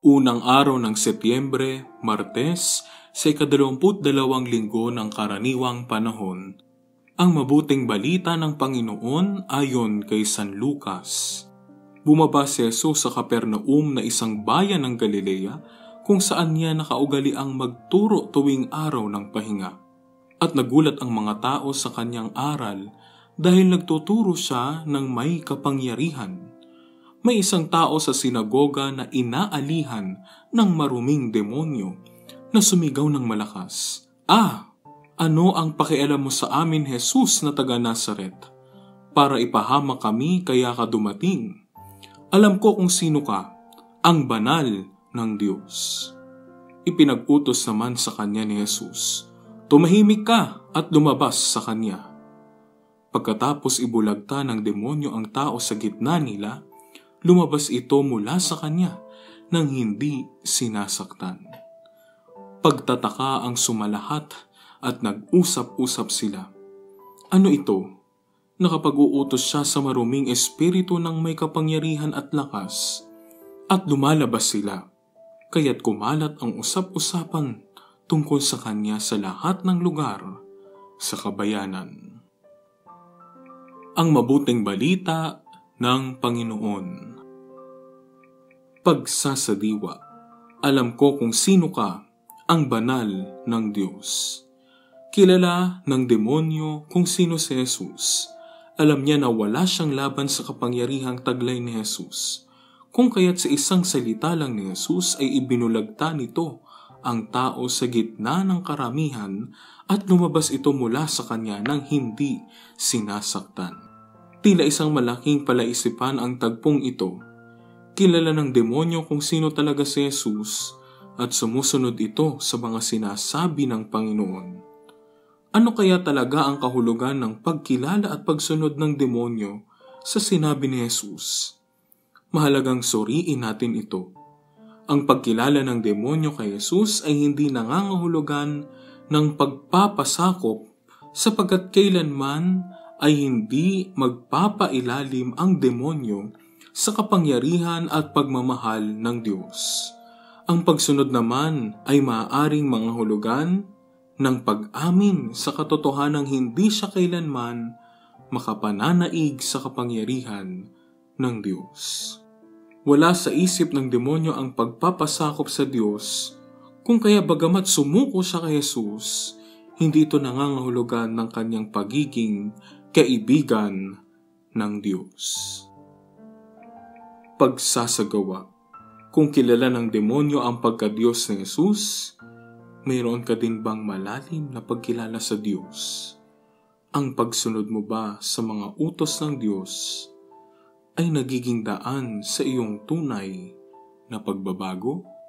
Unang araw ng Setyembre, Martes, sa ika-22 linggo ng karaniwang panahon. Ang mabuting balita ng Panginoon ayon kay San Lucas. Bumaba si Jesus sa Kapernaum na isang bayan ng Galilea kung saan niya nakaugali ang magturo tuwing araw ng pahinga. At nagulat ang mga tao sa kanyang aral dahil nagtuturo siya ng may kapangyarihan. May isang tao sa sinagoga na inaalihan ng maruming demonyo na sumigaw ng malakas, "Ah! Ano ang pakialam mo sa amin, Jesus na taga Nazaret? Para ipahama kami kaya ka dumating. Alam ko kung sino ka, ang banal ng Diyos." Ipinag-utos naman sa kanya ni Jesus, "Tumahimik ka," at lumabas sa kanya. Pagkatapos ibulagta ng demonyo ang tao sa gitna nila, lumabas ito mula sa kanya nang hindi sinasaktan. Pagtataka ang sumalahat at nag-usap-usap sila. Ano ito? Nakapag-uutos siya sa maruming espiritu ng may kapangyarihan at lakas, at lumalabas sila. Kaya't kumalat ang usap-usapan tungkol sa kanya sa lahat ng lugar sa kabayanan. Ang mabuting balita ng Panginoon. Pagsasadiwa. Alam ko kung sino ka, ang banal ng Diyos. Kilala ng demonyo kung sino si Jesus. Alam niya na wala siyang laban sa kapangyarihang taglay ni Jesus. Kung kaya't sa isang salita lang ni Jesus ay ibinulagta nito ang tao sa gitna ng karamihan at lumabas ito mula sa kanya nang hindi sinasaktan. Tila isang malaking palaisipan ang tagpong ito. Kilala ng demonyo kung sino talaga si Jesus at sumusunod ito sa mga sinasabi ng Panginoon. Ano kaya talaga ang kahulugan ng pagkilala at pagsunod ng demonyo sa sinabi ni Jesus? Mahalagang suriin natin ito. Ang pagkilala ng demonyo kay Jesus ay hindi nangangahulugan ng pagpapasakop sapagkat kailanman ay hindi magpapailalim ang demonyo sa kapangyarihan at pagmamahal ng Diyos. Ang pagsunod naman ay maaaring manghulugan ng pag-amin sa katotohanang hindi siya kailanman makapananaig sa kapangyarihan ng Diyos. Wala sa isip ng demonyo ang pagpapasakop sa Diyos, kung kaya bagamat sumuko siya kay Jesus, hindi ito nangangahulugan ng kanyang pagiging kaibigan ng Diyos. Pagsasagawa. Kung kilala ng demonyo ang pagka-Diyos ni Jesus, mayroon ka din bang malalim na pagkilala sa Diyos? Ang pagsunod mo ba sa mga utos ng Diyos ay nagiging daan sa iyong tunay na pagbabago?